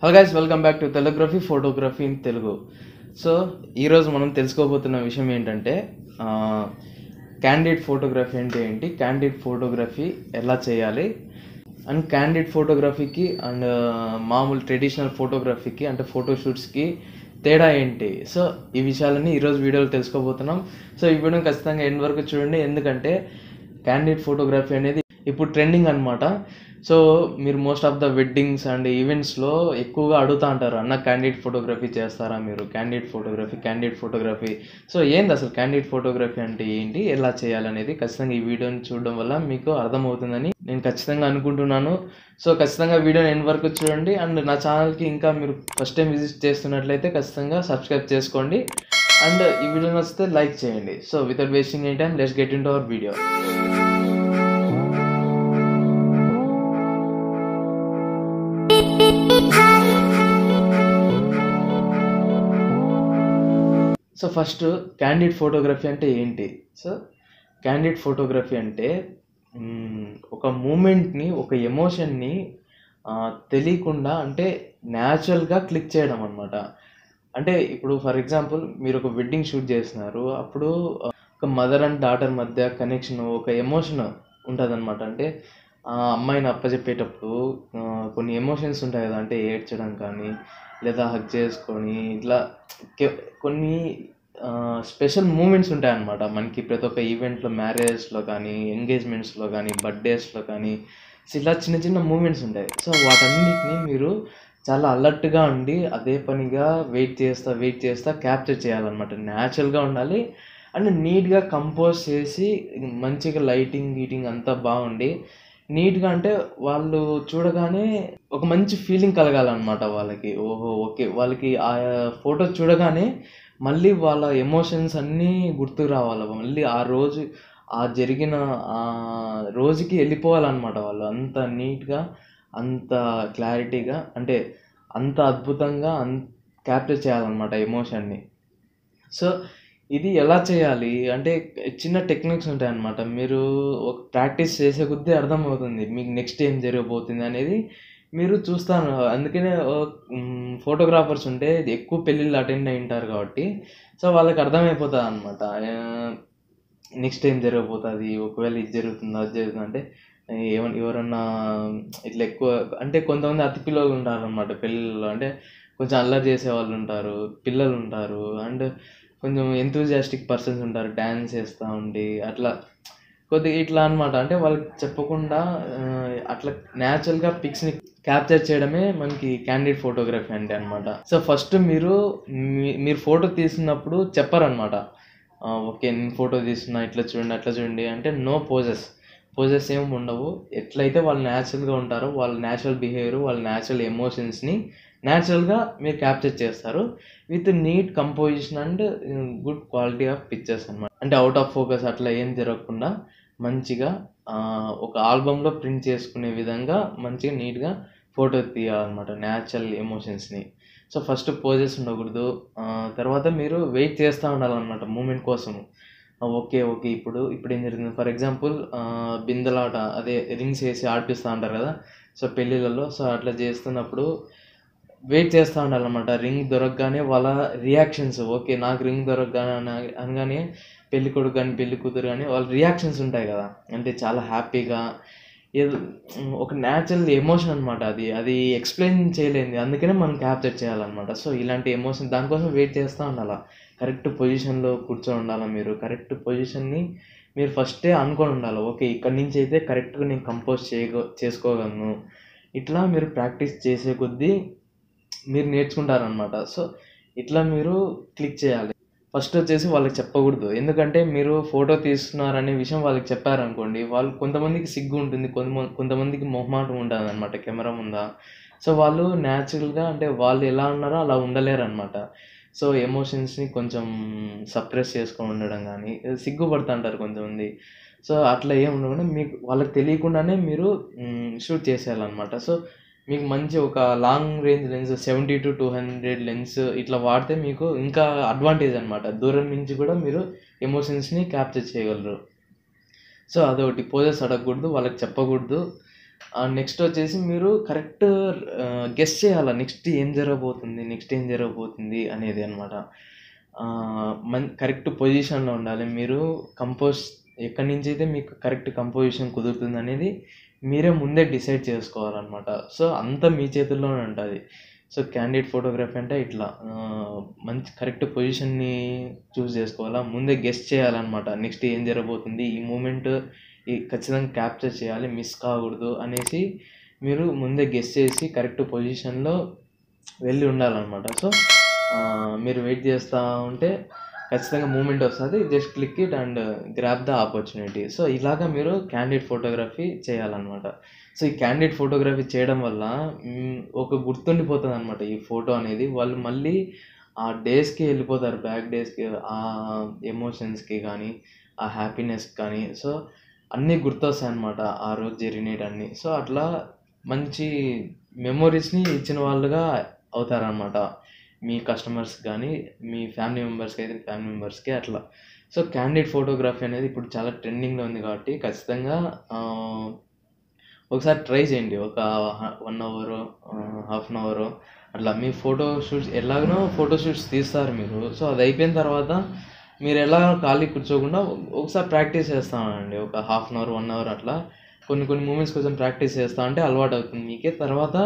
Hello guys welcome back to telegraphy photography in Telugu. So ఈ రోజు మనం తెలుసుకోబోతున్న విషయం ఏంటంటే క్యాండిడ్ ఫోటోగ్రఫీ అంటే ఏంటి, క్యాండిడ్ ఫోటోగ్రఫీ ఎలా చేయాలి అండ్ క్యాండిడ్ ఫోటోగ్రఫీకి అండ్ మామూలు ట్రెడిషనల్ ఫోటోగ్రఫీకి అంటే ఫోటోషూట్స్కి తేడా ఏంటి, సో ఈ విషయాలన్నీ ఈరోజు వీడియోలో తెలుసుకోబోతున్నాం। సో ఈ వీడియోని ఖచ్చితంగా ఎండ్ వరకు చూడండి, ఎందుకంటే క్యాండిడ్ ఫోటోగ్రఫీ అనేది ఇప్పుడు ట్రెండింగ్ అనమాట। సో మీరు most of the weddings and ఈవెంట్స్లో ఎక్కువగా అడుగుతూ ఉంటారు, అన్న క్యాండిడ్ ఫోటోగ్రఫీ చేస్తారా మీరు, క్యాండిడ్ ఫోటోగ్రఫీ సో ఏంది అసలు క్యాండిడ్ ఫోటోగ్రఫీ అంటే ఏంటి, ఎలా చేయాలనేది ఖచ్చితంగా ఈ వీడియోని చూడడం వల్ల మీకు అర్థమవుతుందని నేను ఖచ్చితంగా అనుకుంటున్నాను। సో ఖచ్చితంగా వీడియోని ఎండ్ వరకు చూడండి అండ్ నా ఛానల్కి ఇంకా మీరు ఫస్ట్ టైం విజిట్ చేస్తున్నట్లయితే ఖచ్చితంగా సబ్స్క్రైబ్ చేసుకోండి అండ్ ఈ వీడియో నచ్చితే లైక్ చేయండి। So without wasting any time let's get into our video. So first candid photography అంటే ఏంటి, సో క్యాండిడ్ ఫోటోగ్రఫీ అంటే ఒక మూమెంట్ని ఒక ఎమోషన్ని తెలియకుండా అంటే న్యాచురల్గా క్లిక్ చేయడం అనమాట। అంటే ఇప్పుడు ఫర్ ఎగ్జాంపుల్ మీరు ఒక వెడ్డింగ్ షూట్ చేస్తున్నారు, అప్పుడు ఒక మదర్ అండ్ డాటర్ మధ్య కనెక్షన్ ఒక ఎమోషన్ ఉంటుంది అనమాట। అంటే ఆ అమ్మాయిని అప్పచెప్పేటప్పుడు కొన్ని ఎమోషన్స్ ఉంటాయి కదా, అంటే ఏడ్చడం కానీ లేదా హగ్ చేసుకొని ఇట్లా కొన్ని స్పెషల్ మూమెంట్స్ ఉంటాయన్నమాట మనకి ప్రతి ఒక్క ఈవెంట్లో, మ్యారేజ్లో కానీ ఎంగేజ్మెంట్స్లో కానీ బర్త్డేస్లో కానీ ఇలా చిన్న చిన్న మూమెంట్స్ ఉంటాయి। సో వాటన్నిటిని మీరు చాలా అలర్ట్గా ఉండి అదే పనిగా వెయిట్ చేస్తా క్యాప్చర్ చేయాలన్నమాట। న్యాచురల్గా ఉండాలి అండ్ నీట్గా కంపోజ్ చేసి మంచిగా లైటింగ్ గీటింగ్ అంతా బాగుండి నీట్గా, అంటే వాళ్ళు చూడగానే ఒక మంచి ఫీలింగ్ కలగాలన్నమాట వాళ్ళకి, ఓహో ఓకే వాళ్ళకి ఆ ఫోటో చూడగానే మళ్ళీ వాళ్ళ ఎమోషన్స్ అన్నీ గుర్తు రావాలి, మళ్ళీ ఆ రోజు ఆ జరిగిన ఆ రోజుకి వెళ్ళిపోవాలన్నమాట వాళ్ళు, అంత నీట్గా అంత క్లారిటీగా అంటే అంత అద్భుతంగా క్యాప్చర్ చేయాలన్నమాట ఎమోషన్ని। సో ఇది ఎలా చేయాలి అంటే చిన్న టెక్నిక్స్ ఉంటాయన్నమాట, మీరు ఒక ప్రాక్టీస్ చేసే కొద్దీ అర్థమవుతుంది మీకు నెక్స్ట్ ఏం జరగబోతుంది అనేది మీరు చూస్తాను। అందుకనే ఫోటోగ్రాఫర్స్ ఉంటే ఎక్కువ పెళ్ళిళ్ళు అటెండ్ అయి ఉంటారు కాబట్టి సో వాళ్ళకి అర్థమైపోతుంది అనమాట నెక్స్ట్ ఏం జరగబోతుంది, ఒకవేళ ఇది జరుగుతుందో అది జరుగుతుంది అంటే ఎవరన్నా ఇట్లా ఎక్కువ అంటే కొంతమంది అతి పిల్లలు ఉంటారనమాట పెళ్ళిళ్ళలో, అంటే కొంచెం అల్లరి చేసే వాళ్ళు ఉంటారు, పిల్లలు ఉంటారు అండ్ కొంచెం ఎంతూజియాస్టిక్ పర్సన్స్ ఉంటారు, డ్యాన్స్ చేస్తూ ఉండి అట్లా కొద్దిగా ఇట్లా అనమాట। అంటే వాళ్ళకి చెప్పకుండా అట్లా న్యాచురల్గా పిక్స్ని క్యాప్చర్ చేయడమే మనకి క్యాండిడ్ ఫోటోగ్రఫీ అంటే అనమాట। సో ఫస్ట్ మీరు ఫోటో తీసినప్పుడు చెప్పరనమాట, ఓకే నేను ఫోటో తీస్తున్నా ఇట్లా చూడండి అట్లా చూడండి అంటే నో పోజెస్ ఏమి ఉండవు, ఎట్లయితే వాళ్ళు న్యాచురల్గా ఉంటారో వాళ్ళ న్యాచురల్ బిహేవియర్ వాళ్ళ న్యాచురల్ ఎమోషన్స్ని న్యాచురల్గా మీరు క్యాప్చర్ చేస్తారు with neat composition and good quality of pictures అనమాట। అంటే అవుట్ ఆఫ్ ఫోకస్ అట్లా ఏం జరగకుండా మంచిగా ఒక ఆల్బంలో ప్రింట్ చేసుకునే విధంగా మంచిగా నీట్గా ఫోటో తీయాలన్నమాట న్యాచురల్ ఎమోషన్స్ని। సో ఫస్ట్ పోజెస్ ఉండకూడదు, తర్వాత మీరు వెయిట్ చేస్తూ ఉండాలన్నమాట మూమెంట్ కోసము, ఓకే ఓకే ఇప్పుడు ఏం జరుగుతుంది, ఫర్ ఎగ్జాంపుల్ బిందెలాట అదే రింగ్స్ వేసి ఆడిపిస్తూ ఉంటారు కదా సో పెళ్ళిళ్ళలో, సో అట్లా చేస్తున్నప్పుడు వెయిట్ చేస్తూ ఉండాలన్నమాట రింగ్ దొరకగానే వాళ్ళ రియాక్షన్స్, ఓకే నాకు రింగ్ దొరకగానే అనగానే పెళ్ళి కొడుకు కానీ పెళ్ళి కూతురు కానీ వాళ్ళ రియాక్షన్స్ ఉంటాయి కదా, అంటే చాలా హ్యాపీగా ఏదో ఒక న్యాచురల్ ఎమోషన్ అనమాట అది ఎక్స్ప్లెయిన్ చేయలేంది, అందుకనే మనం క్యాప్చర్ చేయాలన్నమాట। సో ఇలాంటి ఎమోషన్ దానికోసం వెయిట్ చేస్తూ ఉండాలా, కరెక్ట్ పొజిషన్లో కూర్చొని ఉండాలా, మీరు కరెక్ట్ పొజిషన్ని మీరు ఫస్టే అనుకొని ఉండాలి, ఓకే ఇక్కడి నుంచి అయితే కరెక్ట్గా నేను కంపోజ్ చేసుకోగలను, ఇట్లా మీరు ప్రాక్టీస్ చేసే కొద్దీ మీరు నేర్చుకుంటారనమాట। సో ఇట్లా మీరు క్లిక్ చేయాలి, ఫస్ట్ వచ్చేసి వాళ్ళకి చెప్పకూడదు, ఎందుకంటే మీరు ఫోటో తీస్తున్నారనే విషయం వాళ్ళకి చెప్పారనుకోండి వాళ్ళు కొంతమందికి సిగ్గు ఉంటుంది, కొంతమందికి మొహమాటం ఉంటుంది అనమాట కెమెరా ముందా, సో వాళ్ళు న్యాచురల్గా అంటే వాళ్ళు ఎలా ఉన్నారో అలా ఉండలేరు అనమాట। సో ఎమోషన్స్ని కొంచెం సప్రెస్ చేసుకొని ఉండడం కానీ సిగ్గుపడుతుంటారు కొంతమంది, సో అట్లా ఏమి ఉండకుండా మీకు వాళ్ళకి తెలియకుండానే మీరు షూట్ చేసేయాలన్నమాట। సో మీకు మంచి ఒక లాంగ్ రేంజ్ లెన్స్ 70-200 లెన్స్ ఇట్లా వాడితే మీకు ఇంకా అడ్వాంటేజ్ అనమాట, దూరం నుంచి కూడా మీరు ఎమోషన్స్ని క్యాప్చర్ చేయగలరు। సో అదొకటి, పోజెస్ అడగకూడదు, వాళ్ళకి చెప్పకూడదు, నెక్స్ట్ వచ్చేసి మీరు కరెక్ట్ గెస్ చేయాలి నెక్స్ట్ ఏం జరగబోతుంది అనేది అన్నమాట. కరెక్ట్ పొజిషన్లో ఉండాలి మీరు. కంపోజ్ ఎక్కడి నుంచి అయితే మీకు కరెక్ట్ కంపోజిషన్ కుదురుతుంది అనేది మీరే ముందే డిసైడ్ చేసుకోవాలన్నమాట. సో అంతా మీ చేతుల్లోనే ఉంటుంది. సో క్యాండిడేట్ ఫోటోగ్రఫీ అంటే ఇట్లా మంచి కరెక్ట్ పొజిషన్ని చూస్ చేసుకోవాలా, ముందే గెస్ చేయాలన్నమాట. నెక్స్ట్ ఏం జరగబోతుంది, ఈ మూమెంట్ ఖచ్చితంగా క్యాప్చర్ చేయాలి, మిస్ కాకూడదు అనేసి మీరు ముందే గెస్ చేసి కరెక్ట్ పొజిషన్లో వెళ్ళి ఉండాలన్నమాట. సో మీరు వెయిట్ చేస్తూ ఉంటే ఖచ్చితంగా మూమెంట్ వస్తుంది, just click it and grab the opportunity. So ఇలాగా మీరు క్యాండిడేట్ ఫోటోగ్రఫీ చేయాలన్నమాట. సో ఈ క్యాండిడేట్ ఫోటోగ్రఫీ చేయడం వల్ల ఒక గుర్తుండిపోతుంది అనమాట ఈ ఫోటో అనేది. వాళ్ళు మళ్ళీ ఆ డేస్కి వెళ్ళిపోతారు, బ్యాక్ డేస్కి, ఆ ఎమోషన్స్కి కానీ ఆ హ్యాపీనెస్కి కానీ. సో అన్నీ గుర్తొస్తాయి అన్నమాట ఆ రోజు జరిగినవన్నీ. సో అట్లా మంచి మెమొరీస్ని ఇచ్చిన వాళ్ళుగా అవుతారనమాట మీ కస్టమర్స్ కానీ మీ ఫ్యామిలీ మెంబర్స్కి అయితే ఫ్యామిలీ మెంబర్స్కి అట్లా. సో క్యాండిడేట్ ఫోటోగ్రఫీ అనేది ఇప్పుడు చాలా ట్రెండింగ్లో ఉంది కాబట్టి ఖచ్చితంగా ఒకసారి ట్రై చేయండి. ఒక 1 అవర్ ½ అవర్ అట్లా మీ ఫోటోషూట్స్ ఎలాగనో ఫోటోషూట్స్ తీస్తారు మీరు. సో అది అయిపోయిన తర్వాత మీరు ఎలా ఖాళీ కూర్చోకుండా ఒకసారి ప్రాక్టీస్ చేస్తా ఉండండి. ఒక ½ అవర్ 1 అవర్ అట్లా కొన్ని మూమెంట్స్ కొంచెం ప్రాక్టీస్ చేస్తూ ఉంటే అలవాటు అవుతుంది మీకే. తర్వాత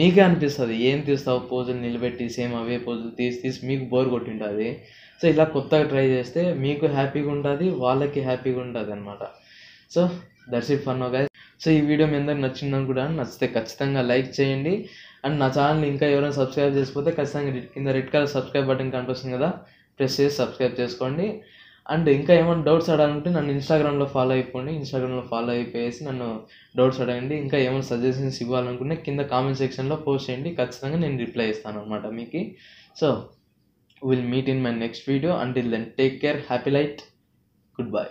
మీకే అనిపిస్తుంది ఏం తీస్తావు, పోజులు నిలబెట్టి సేమ్ అవే పోజులు తీసి మీకు బోర్ కొట్టింటుంది. సో ఇలా కొత్తగా ట్రై చేస్తే మీకు హ్యాపీగా ఉంటుంది, వాళ్ళకి హ్యాపీగా ఉంటుంది అనమాట. So that's it for now guys. So ఈ వీడియో మీ అందరికి నచ్చిందని కూడా, నచ్చితే ఖచ్చితంగా లైక్ చేయండి. అండ్ నా ఛానల్ ఇంకా ఎవరైనా సబ్స్క్రైబ్ చేసిపోతే ఖచ్చితంగా కింద రెడ్ కలర్ సబ్స్క్రైబ్ బటన్ కనిపిస్తుంది కదా, ప్రెస్ చేసి సబ్స్క్రైబ్ చేసుకోండి. అండ్ ఇంకా ఏమైనా డౌట్స్ అడగాలంటే నన్ను ఇన్స్టాగ్రామ్లో ఫాలో అయిపోండి. ఇన్స్టాగ్రామ్లో ఫాలో అయిపోయేసి నన్ను డౌట్స్ అడగండి. ఇంకా ఏమైనా సజెషన్స్ ఇవ్వాలనుకున్నా కింద కామెంట్ సెక్షన్లో పోస్ట్ చేయండి, ఖచ్చితంగా నేను రిప్లై ఇస్తాను అనమాట మీకు. So will meet in my next video. Until then take care, happy light, good bye.